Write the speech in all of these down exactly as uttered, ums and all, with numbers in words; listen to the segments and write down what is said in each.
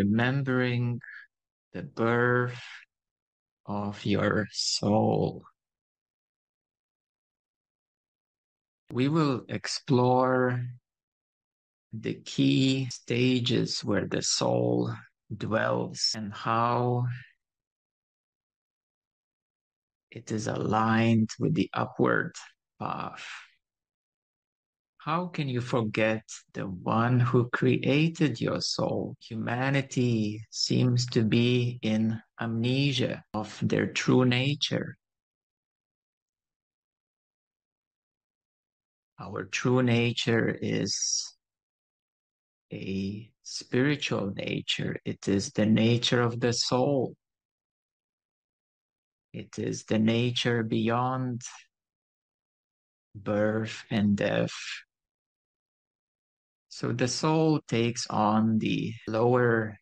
remembering the birth of your soul. We will explore the key stages where the soul dwells and how it is aligned with the upward path. How can you forget the one who created your soul? Humanity seems to be in amnesia of their true nature. Our true nature is a spiritual nature. It is the nature of the soul. It is the nature beyond birth and death. So the soul takes on the lower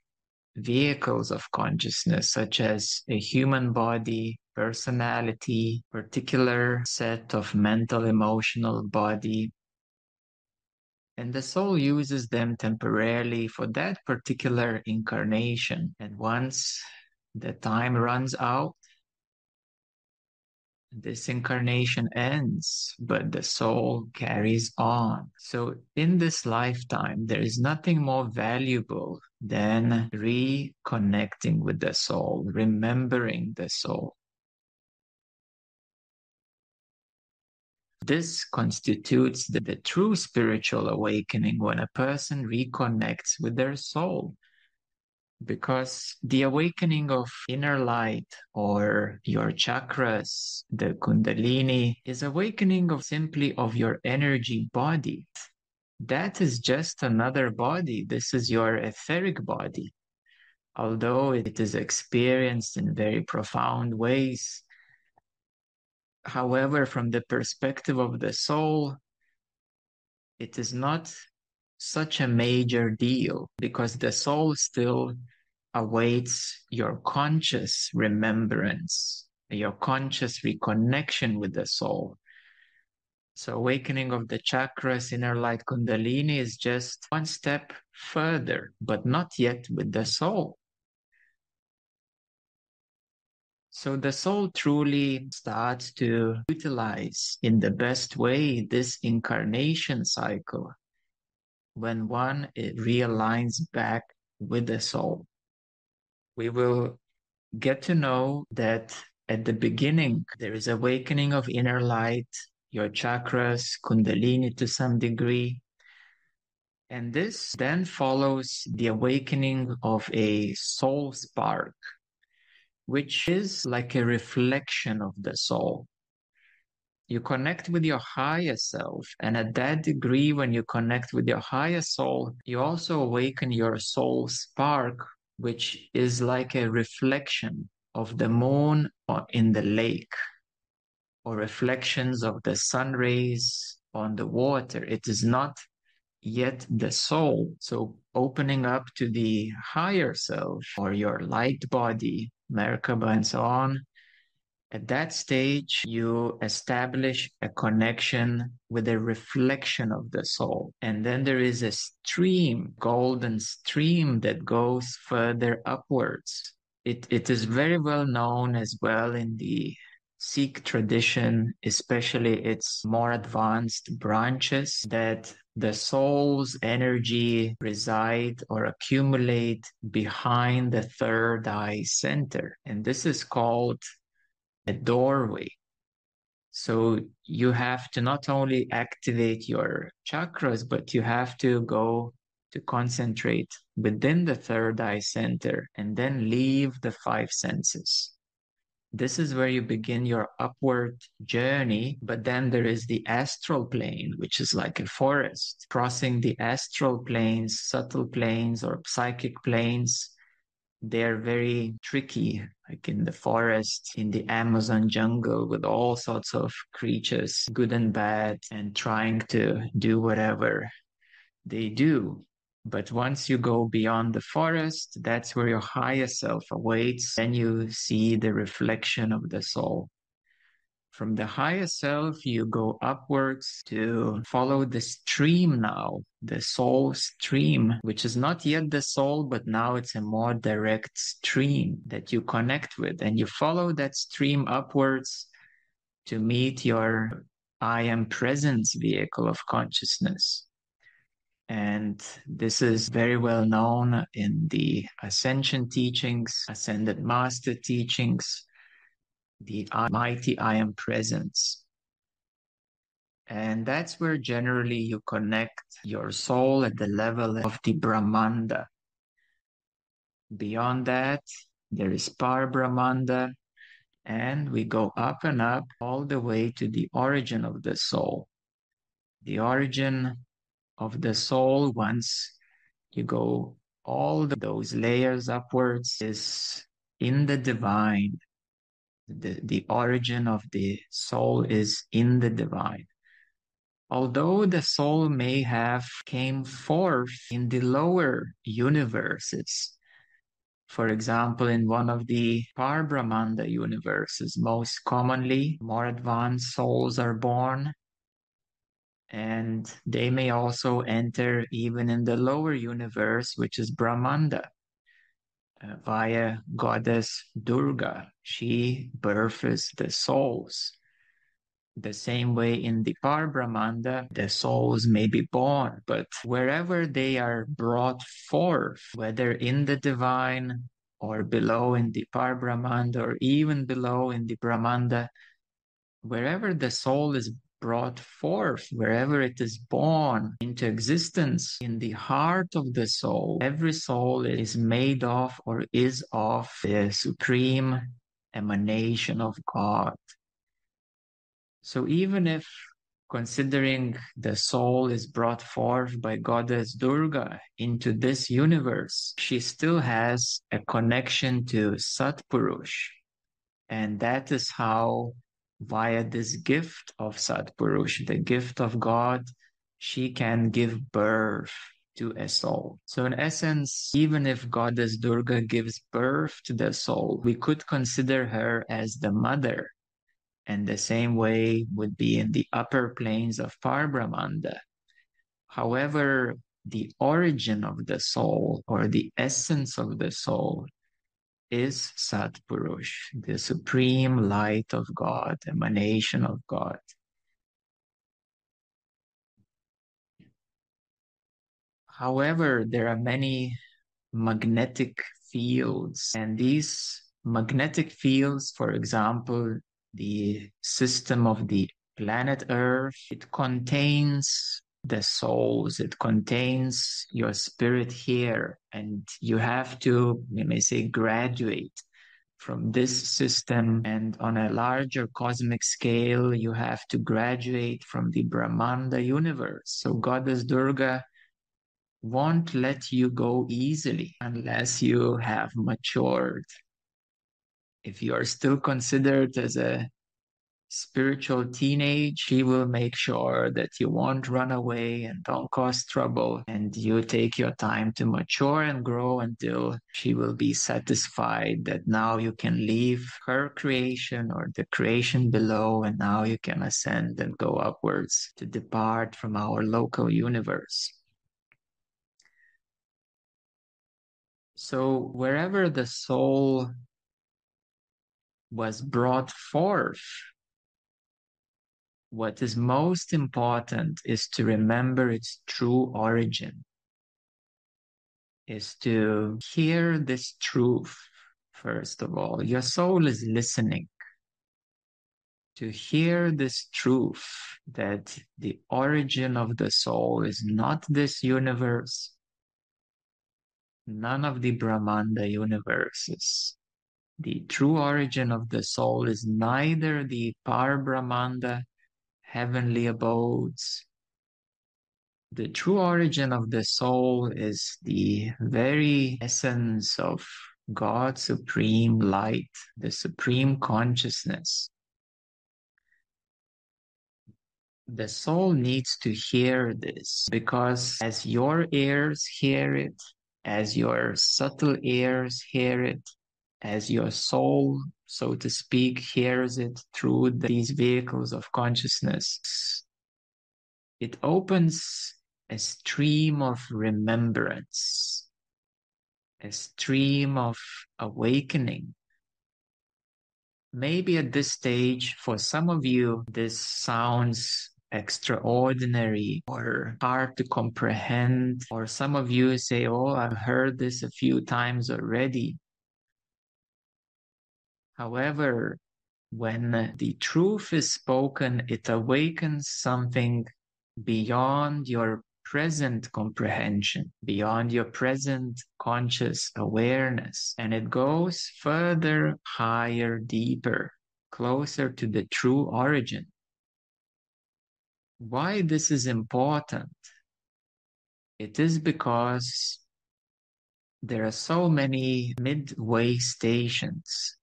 vehicles of consciousness, such as a human body, personality, particular set of mental, emotional body. And the soul uses them temporarily for that particular incarnation. And once the time runs out, this incarnation ends, but the soul carries on. So in this lifetime, there is nothing more valuable than reconnecting with the soul, remembering the soul. This constitutes the, the true spiritual awakening, when a person reconnects with their soul. Because the awakening of inner light or your chakras, the kundalini, is awakening of simply of your energy body. That is just another body. This is your etheric body. Although it is experienced in very profound ways, however, from the perspective of the soul, it is not such a major deal, because the soul still awaits your conscious remembrance, your conscious reconnection with the soul. So awakening of the chakras, inner light, kundalini is just one step further, but not yet with the soul. So the soul truly starts to utilize in the best way this incarnation cycle, when one it realigns back with the soul. We will get to know that at the beginning, there is awakening of inner light, your chakras, kundalini to some degree. And this then follows the awakening of a soul spark, which is like a reflection of the soul. You connect with your higher self, and at that degree, when you connect with your higher soul, you also awaken your soul spark, which is like a reflection of the moon in the lake, or reflections of the sun rays on the water. It is not yet the soul. So opening up to the higher self or your light body, Merkaba and so on, at that stage, you establish a connection with a reflection of the soul. And then there is a stream, golden stream that goes further upwards. It, it is very well known as well in the Sikh tradition, especially its more advanced branches, that the soul's energy reside or accumulate behind the third eye center. And this is called a doorway. So you have to not only activate your chakras, but you have to go to concentrate within the third eye center and then leave the five senses. This is where you begin your upward journey, but then there is the astral plane, which is like a forest. Crossing the astral planes, subtle planes, or psychic planes, they are very tricky, like in the forest, in the Amazon jungle, with all sorts of creatures, good and bad, and trying to do whatever they do. But once you go beyond the forest, that's where your higher self awaits, and you see the reflection of the soul. From the higher self, you go upwards to follow the stream now, the soul stream, which is not yet the soul, but now it's a more direct stream that you connect with. And you follow that stream upwards to meet your I Am Presence vehicle of consciousness. And this is very well known in the ascension teachings, ascended master teachings, the mighty I Am Presence. And that's where generally you connect your soul at the level of the Brahmanda. Beyond that, there is Par Brahmanda, and we go up and up all the way to the origin of the soul. The origin of the soul, once you go all the, those layers upwards, is in the divine. The, the origin of the soul is in the divine. Although the soul may have came forth in the lower universes, for example, in one of the Par Brahmanda universes, most commonly, more advanced souls are born, and they may also enter even in the lower universe, which is Brahmanda, uh, via Goddess Durga. She births the souls. The same way in the Par Brahmanda, the souls may be born, but wherever they are brought forth, whether in the divine or below in the Par Brahmanda or even below in the Brahmanda, wherever the soul is brought forth, wherever it is born into existence, in the heart of the soul, every soul is made of or is of the supreme emanation of God. So even if, considering the soul is brought forth by Goddess Durga into this universe, she still has a connection to Sat Purush. And that is how, via this gift of Sat Purush, the gift of God, she can give birth to a soul. So in essence, even if Goddess Durga gives birth to the soul, we could consider her as the mother. And the same way would be in the upper planes of Par Brahmanda. However, the origin of the soul or the essence of the soul is Sat Purush, the supreme light of God, emanation of God. However, there are many magnetic fields, and these magnetic fields, for example, the system of the planet Earth, it contains the souls, it contains your spirit here, and you have to, you may say, graduate from this system, and on a larger cosmic scale, you have to graduate from the Brahmanda universe. So Goddess Durga won't let you go easily unless you have matured. If you are still considered as a spiritual teenage, she will make sure that you won't run away and don't cause trouble, and you take your time to mature and grow until she will be satisfied that now you can leave her creation or the creation below, and now you can ascend and go upwards to depart from our local universe. So wherever the soul was brought forth, what is most important is to remember its true origin, is to hear this truth, first of all. Your soul is listening. To hear this truth that the origin of the soul is not this universe, none of the Brahmanda universes. The true origin of the soul is neither the Par Brahmanda, heavenly abodes. The true origin of the soul is the very essence of God's supreme light, the supreme consciousness. The soul needs to hear this, because as your ears hear it, as your subtle ears hear it, as your soul, so to speak, hears it through these vehicles of consciousness, it opens a stream of remembrance, a stream of awakening. Maybe at this stage, for some of you, this sounds extraordinary or hard to comprehend, or some of you say, oh, I've heard this a few times already. However, when the truth is spoken, it awakens something beyond your present comprehension, beyond your present conscious awareness. And it goes further, higher, deeper, closer to the true origin. Why this is important? It is because there are so many midway stations.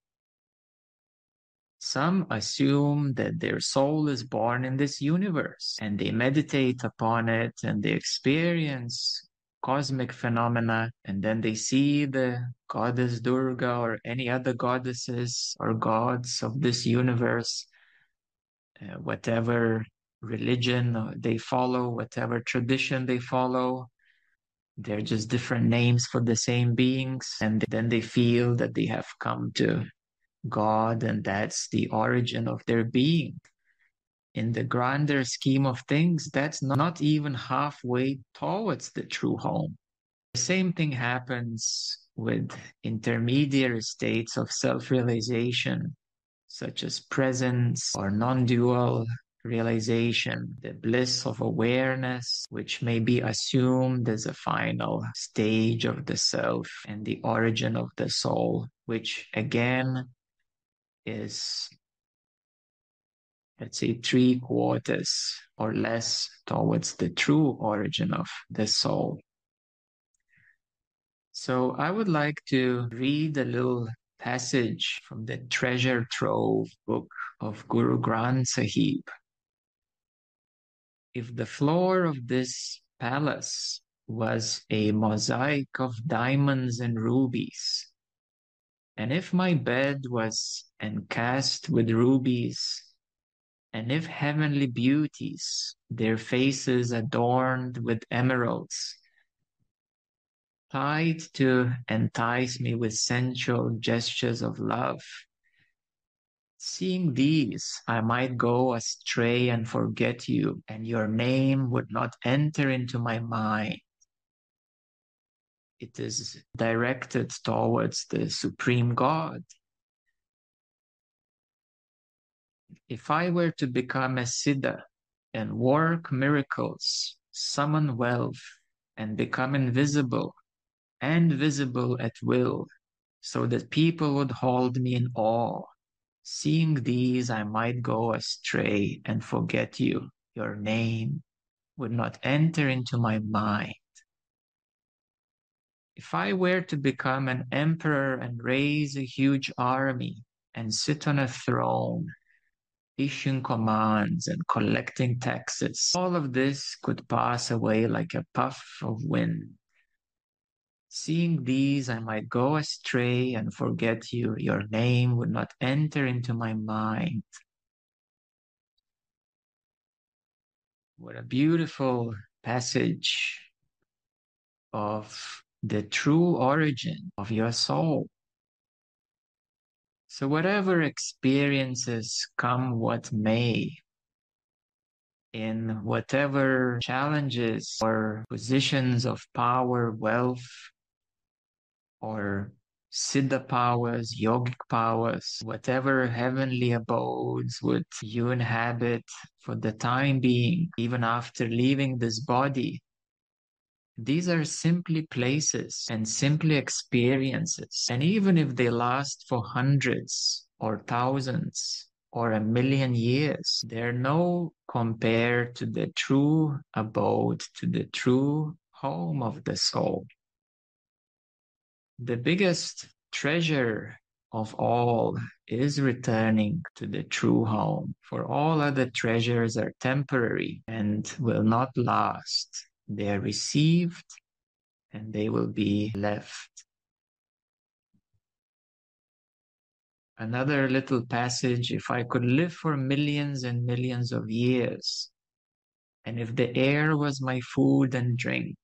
Some assume that their soul is born in this universe, and they meditate upon it, and they experience cosmic phenomena, and then they see the goddess Durga or any other goddesses or gods of this universe, uh, whatever religion they follow, whatever tradition they follow. They're just different names for the same beings, and then they feel that they have come to God, and that's the origin of their being. In the grander scheme of things, that's not even halfway towards the true home. The same thing happens with intermediary states of self-realization, such as presence or non-dual realization, the bliss of awareness, which may be assumed as a final stage of the self and the origin of the soul, which again is, let's say, three quarters or less towards the true origin of the soul. So I would like to read a little passage from the treasure trove book of Guru Granth Sahib. If the floor of this palace was a mosaic of diamonds and rubies, and if my bed was encased with rubies, and if heavenly beauties, their faces adorned with emeralds, tied to entice me with sensual gestures of love, seeing these, I might go astray and forget you, and your name would not enter into my mind. It is directed towards the Supreme God. If I were to become a Siddha and work miracles, summon wealth, and become invisible and visible at will, so that people would hold me in awe, seeing these, I might go astray and forget you. Your name would not enter into my mind. If I were to become an emperor and raise a huge army and sit on a throne, issuing commands and collecting taxes, all of this could pass away like a puff of wind. Seeing these, I might go astray and forget you. Your name would not enter into my mind. What a beautiful passage of the true origin of your soul. So whatever experiences come what may, in whatever challenges or positions of power, wealth, or Siddha powers, yogic powers, whatever heavenly abodes would you inhabit for the time being, even after leaving this body, these are simply places and simply experiences. And even if they last for hundreds or thousands or a million years, they're no compare to the true abode, to the true home of the soul. The biggest treasure of all is returning to the true home, for all other treasures are temporary and will not last. They are received and they will be left. Another little passage, if I could live for millions and millions of years, and if the air was my food and drink,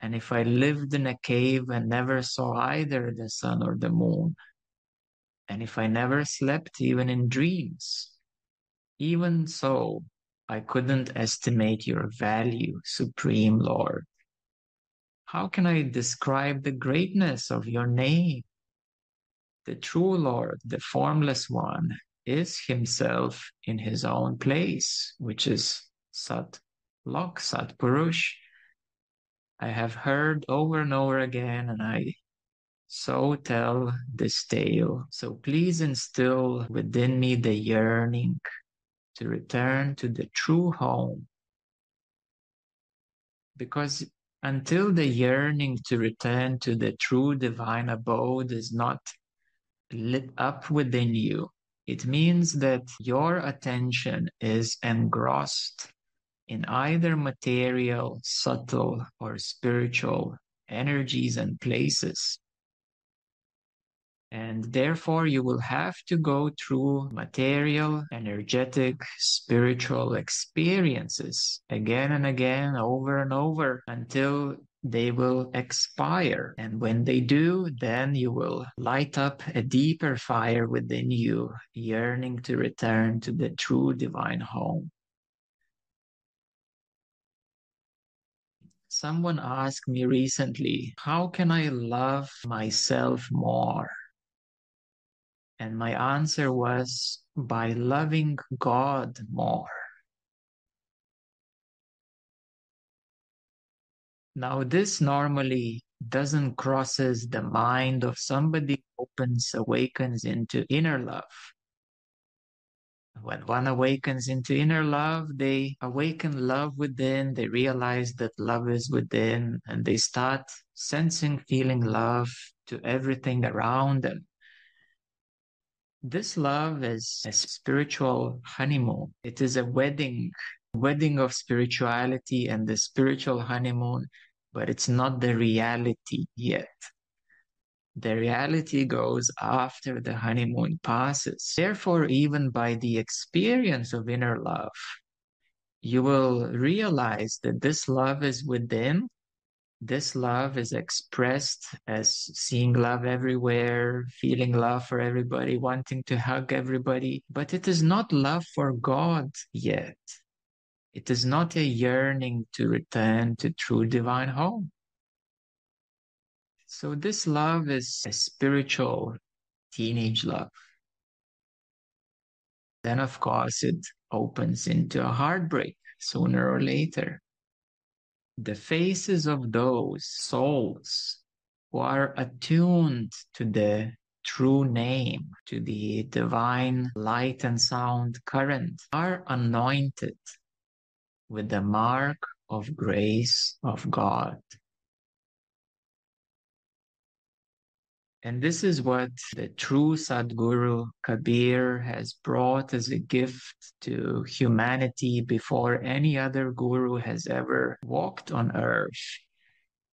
and if I lived in a cave and never saw either the sun or the moon, and if I never slept even in dreams, even so, I couldn't estimate your value, Supreme Lord. How can I describe the greatness of your name? The true Lord, the formless one, is himself in his own place, which is Sat Lok, Sat Purush. I have heard over and over again, and I so tell this tale. So please instill within me the yearning to return to the true home. Because until the yearning to return to the true divine abode is not lit up within you, it means that your attention is engrossed in either material, subtle, or spiritual energies and places. And therefore, you will have to go through material, energetic, spiritual experiences again and again, over and over, until they will expire. And when they do, then you will light up a deeper fire within you, yearning to return to the true divine home. Someone asked me recently, how can I love myself more? And my answer was, by loving God more. Now, this normally doesn't crosses the mind of somebody who opens, awakens into inner love. When one awakens into inner love, they awaken love within, they realize that love is within, and they start sensing, feeling love to everything around them. This love is a spiritual honeymoon. It is a wedding, wedding of spirituality and the spiritual honeymoon, but it's not the reality yet. The reality goes after the honeymoon passes. Therefore, even by the experience of inner love, you will realize that this love is within. This love is expressed as seeing love everywhere, feeling love for everybody, wanting to hug everybody. But it is not love for God yet. It is not a yearning to return to true divine home. So this love is a spiritual teenage love. Then, of course, it opens into a heartbreak sooner or later. The faces of those souls who are attuned to the true name, to the divine light and sound current, are anointed with the mark of grace of God. And this is what the true Sadhguru Kabir has brought as a gift to humanity before any other guru has ever walked on earth.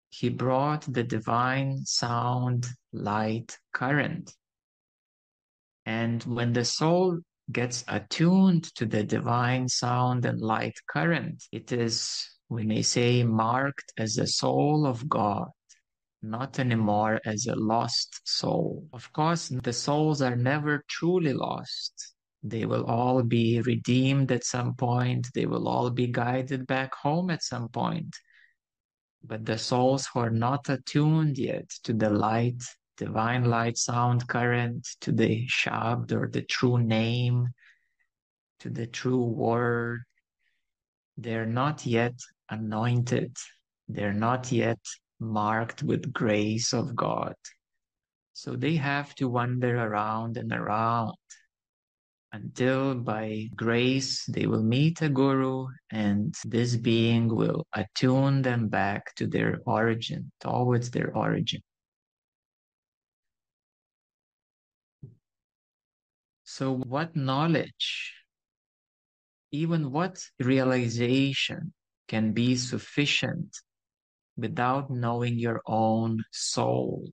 He brought the divine sound light current. And when the soul gets attuned to the divine sound and light current, it is, we may say, marked as the soul of God. Not anymore as a lost soul. Of course, the souls are never truly lost. They will all be redeemed at some point. They will all be guided back home at some point. But the souls who are not attuned yet to the light, divine light, sound current, to the Shabd or the true name, to the true word, they're not yet anointed. They're not yet marked with grace of God. So they have to wander around and around until by grace they will meet a guru, and this being will attune them back to their origin, towards their origin. So what knowledge, even what realization can be sufficient without knowing your own soul?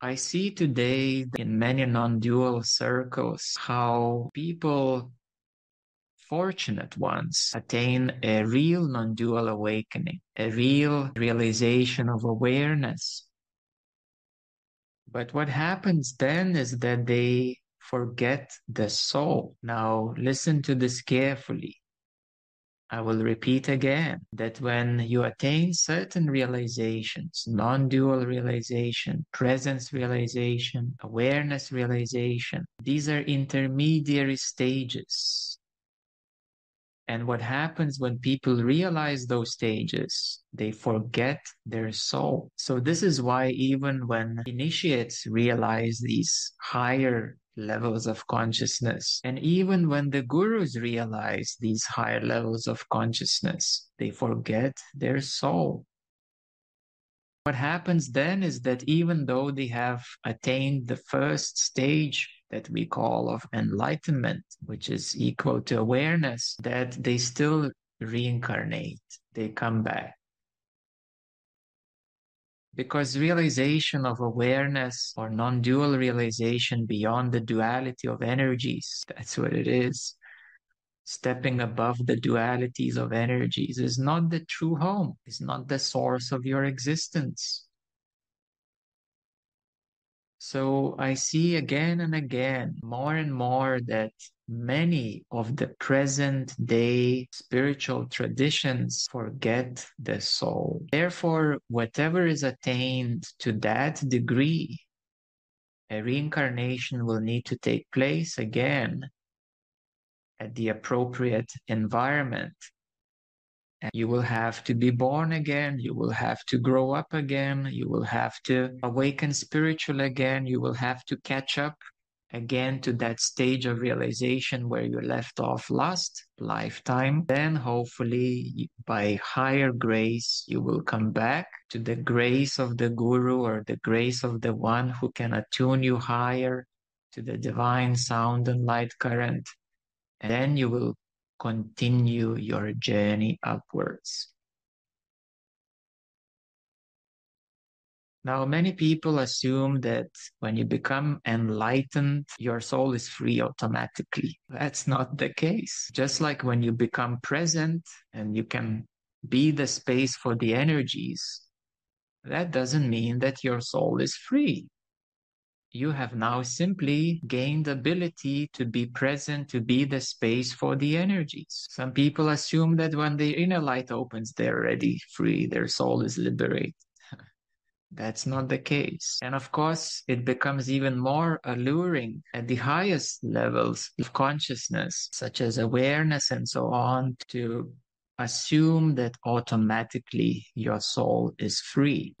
I see today in many non-dual circles how people, fortunate ones, attain a real non-dual awakening, a real realization of awareness. But what happens then is that they forget the soul. Now listen to this carefully. I will repeat again that when you attain certain realizations, non-dual realization, presence realization, awareness realization, these are intermediary stages. And what happens when people realize those stages, they forget their soul. So this is why even when initiates realize these higher levels of consciousness, and even when the gurus realize these higher levels of consciousness, they forget their soul. What happens then is that even though they have attained the first stage that we call of enlightenment, which is equal to awareness, that they still reincarnate, they come back. Because realization of awareness or non-dual realization beyond the duality of energies, that's what it is, stepping above the dualities of energies, is not the true home, is not the source of your existence. So I see again and again, more and more, that many of the present day spiritual traditions forget the soul. Therefore, whatever is attained to that degree, a reincarnation will need to take place again at the appropriate environment. And you will have to be born again, you will have to grow up again, you will have to awaken spiritually again, you will have to catch up again to that stage of realization where you left off last lifetime. Then hopefully by higher grace you will come back to the grace of the Guru or the grace of the one who can attune you higher to the divine sound and light current. And then you will continue your journey upwards. Now, many people assume that when you become enlightened, your soul is free automatically. That's not the case. Just like when you become present and you can be the space for the energies, that doesn't mean that your soul is free. You have now simply gained ability to be present, to be the space for the energies. Some people assume that when the inner light opens, they're already free, their soul is liberated. That's not the case. And of course, it becomes even more alluring at the highest levels of consciousness, such as awareness and so on, to assume that automatically your soul is free.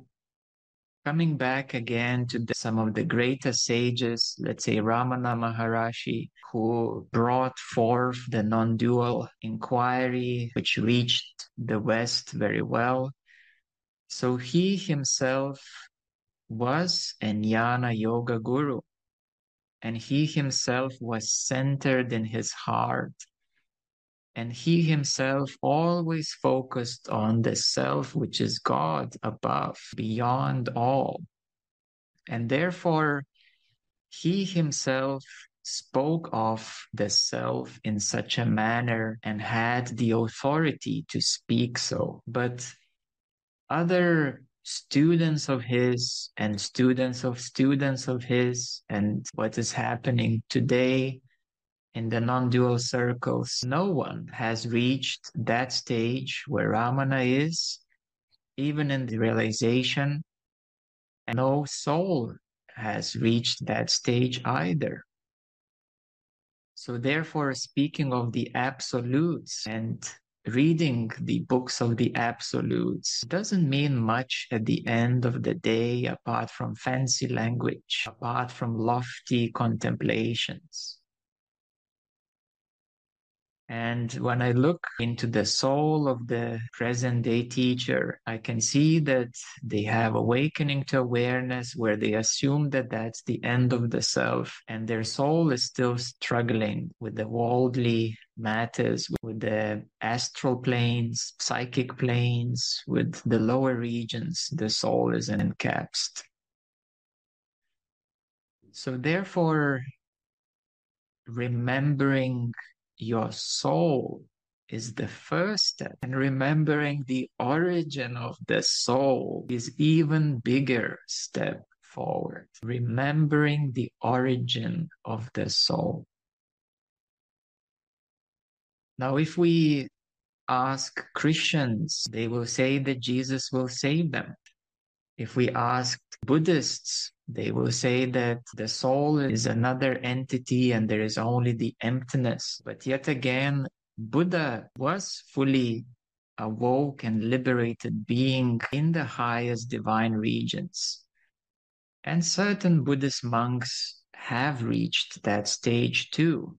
Coming back again to the, some of the greater sages, let's say Ramana Maharshi, who brought forth the non-dual inquiry, which reached the West very well. So he himself was a Jnana Yoga guru, and he himself was centered in his heart, and he himself always focused on the self, which is God above, beyond all. And therefore, he himself spoke of the self in such a manner and had the authority to speak so. But other students of his and students of students of his, and what is happening today in the non-dual circles, no one has reached that stage where Ramana is, even in the realization, and no soul has reached that stage either. So therefore, speaking of the absolutes and reading the books of the absolutes doesn't mean much at the end of the day, apart from fancy language, apart from lofty contemplations. And when I look into the soul of the present-day teacher, I can see that they have awakening to awareness where they assume that that's the end of the self, and their soul is still struggling with the worldly matters, with the astral planes, psychic planes, with the lower regions. The soul is encapsulated. So therefore, remembering your soul is the first step, and remembering the origin of the soul is even bigger step forward. Remembering the origin of the soul. Now, if we ask Christians, they will say that Jesus will save them. If we ask Buddhists, they will say that the soul is another entity and there is only the emptiness. But yet again, Buddha was fully awoke and liberated being in the highest divine regions. And certain Buddhist monks have reached that stage too.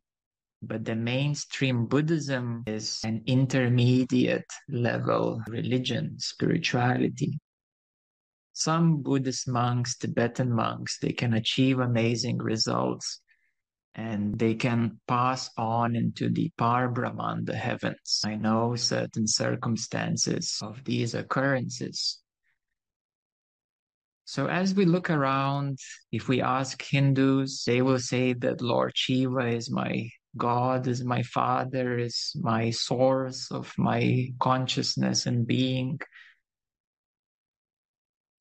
But the mainstream Buddhism is an intermediate level religion, spirituality. Some Buddhist monks, Tibetan monks, they can achieve amazing results and they can pass on into the Par Brahmanda heavens. I know certain circumstances of these occurrences. So as we look around, if we ask Hindus, they will say that Lord Shiva is my God, is my father, is my source of my consciousness and being.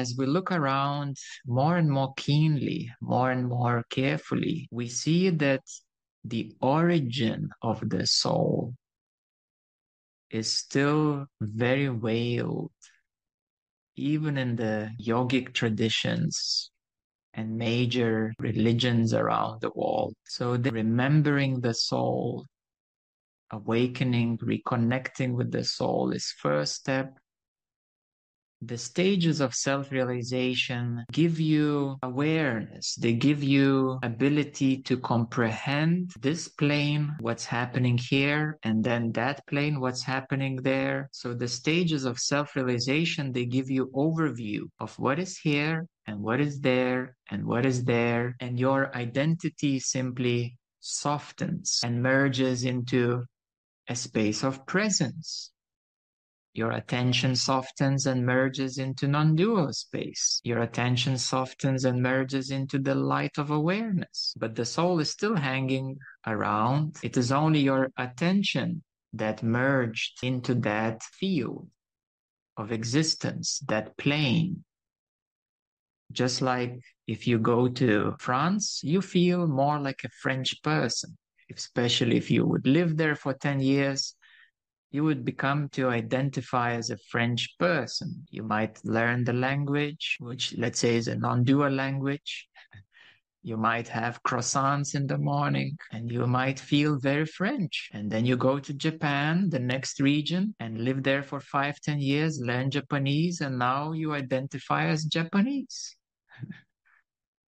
As we look around more and more keenly, more and more carefully, we see that the origin of the soul is still very veiled, even in the yogic traditions and major religions around the world. So the remembering the soul, awakening, reconnecting with the soul is first step. The stages of self-realization give you awareness. They give you ability to comprehend this plane, what's happening here, and then that plane, what's happening there. So the stages of self-realization, they give you overview of what is here and what is there and what is there. And your identity simply softens and merges into a space of presence. Your attention softens and merges into non-dual space. Your attention softens and merges into the light of awareness. But the soul is still hanging around. It is only your attention that merged into that field of existence, that plane. Just like if you go to France, you feel more like a French person, especially if you would live there for ten years. You would become to identify as a French person. You might learn the language, which let's say is a non-dual language. You might have croissants in the morning and you might feel very French. And then you go to Japan, the next region, and live there for five, ten years, learn Japanese, and now you identify as Japanese.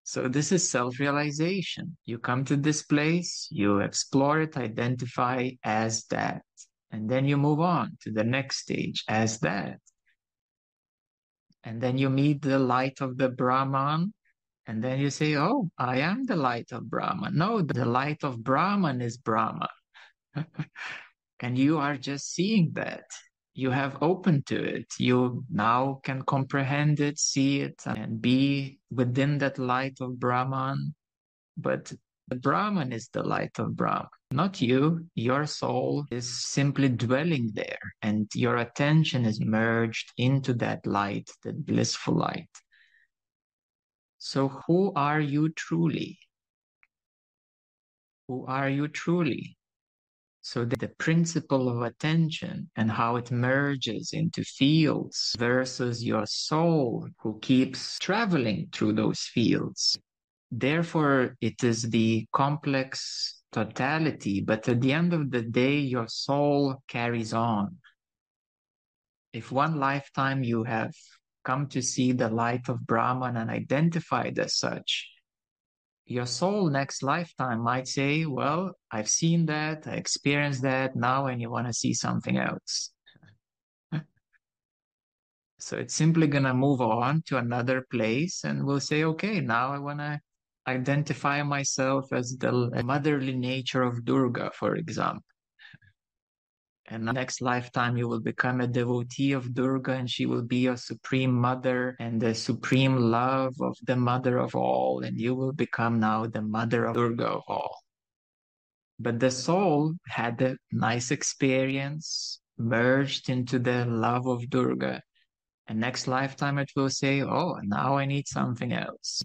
So this is self-realization. You come to this place, you explore it, identify as that. And then you move on to the next stage as that. And then you meet the light of the Brahman. And then you say, oh, I am the light of Brahman. No, the light of Brahman is Brahman. And you are just seeing that. You have opened to it. You now can comprehend it, see it, and be within that light of Brahman. But the Brahman is the light of Brahman, not you. Your soul is simply dwelling there, and your attention is merged into that light, that blissful light. So who are you truly? Who are you truly? So the principle of attention and how it merges into fields versus your soul who keeps traveling through those fields. Therefore, it is the complex totality, but at the end of the day, your soul carries on. If one lifetime you have come to see the light of Brahman and identified as such, your soul next lifetime might say, well, I've seen that, I experienced that, now and you want to see something else. So it's simply going to move on to another place and we'll say, okay, now I want to identify myself as the motherly nature of Durga, for example. and next lifetime you will become a devotee of Durga, and she will be your supreme mother and the supreme love of the mother of all, and you will become now the mother of Durga of all. But the soul had a nice experience, merged into the love of Durga, and next lifetime it will say, oh, now I need something else.